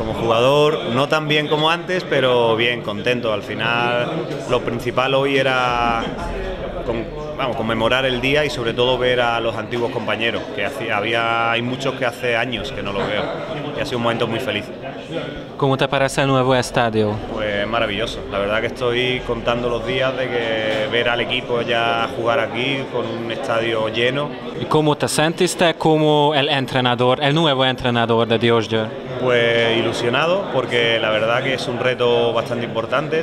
Como jugador, no tan bien como antes, pero bien, contento. Al final, lo principal hoy era conmemorar el día y sobre todo ver a los antiguos compañeros, que hay muchos que hace años que no los veo. Y ha sido un momento muy feliz. ¿Cómo te parece el nuevo estadio? Pues maravilloso. La verdad que estoy contando los días de que ver al equipo ya jugar aquí con un estadio lleno. ¿Y cómo te sentiste como el entrenador, el nuevo entrenador de Diósgyőri? Pues ilusionado, porque la verdad que es un reto bastante importante,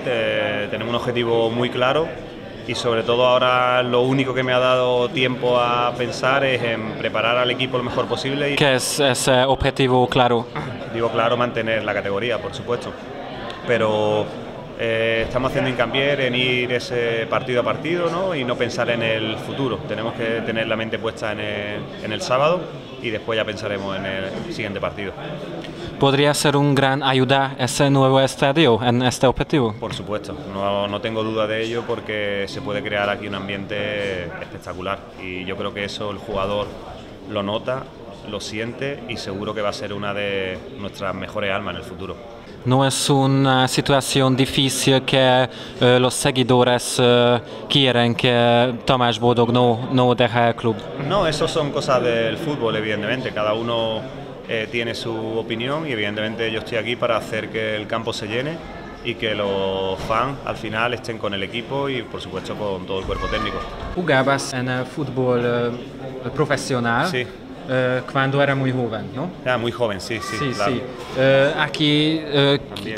tenemos un objetivo muy claro y sobre todo ahora lo único que me ha dado tiempo a pensar es en preparar al equipo lo mejor posible. ¿Qué es ese objetivo claro? Digo claro, mantener la categoría, por supuesto, pero estamos haciendo hincapié en ir ese partido a partido, ¿no? Y no pensar en el futuro. Tenemos que tener la mente puesta en el sábado y después ya pensaremos en el siguiente partido. ¿Podría ser un gran ayuda ese nuevo estadio en este objetivo? Por supuesto, no tengo duda de ello, porque se puede crear aquí un ambiente espectacular y yo creo que eso el jugador lo nota, lo siente y seguro que va a ser una de nuestras mejores armas en el futuro. No es una situación difícil que los seguidores quieren que Tamás Bódog no deje el club. No, eso son cosas del fútbol, evidentemente. Cada uno tiene su opinión y evidentemente yo estoy aquí para hacer que el campo se llene y que los fans al final estén con el equipo y por supuesto con todo el cuerpo técnico. ¿Jugabas en el fútbol profesional? Sí. Cuando era muy joven, ¿no? Ah, muy joven, sí. Claro. Sí. Aquí...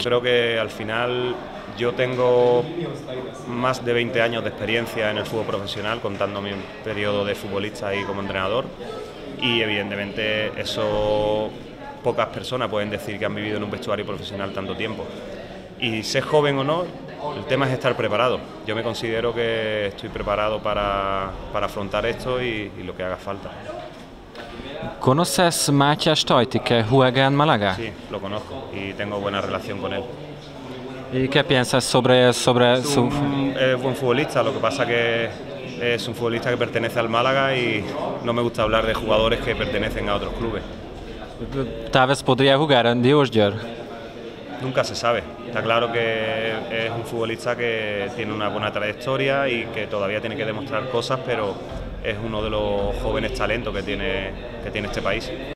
creo que al final yo tengo más de 20 años de experiencia en el fútbol profesional, contando mi periodo de futbolista y como entrenador, y evidentemente eso pocas personas pueden decir que han vivido en un vestuario profesional tanto tiempo. Y ser joven o no, el tema es estar preparado. Yo me considero que estoy preparado para afrontar esto y lo que haga falta. ¿Conoces Mátyás Tajti, que juega en Málaga? Sí, lo conozco y tengo buena relación con él. ¿Y qué piensas sobre su...? Es buen futbolista, lo que pasa que es un futbolista que pertenece al Málaga y no me gusta hablar de jugadores que pertenecen a otros clubes. ¿Tal vez podría jugar en Diósgyőri? Nunca se sabe. Está claro que es un futbolista que tiene una buena trayectoria y que todavía tiene que demostrar cosas, pero es uno de los jóvenes talentos que tiene este país.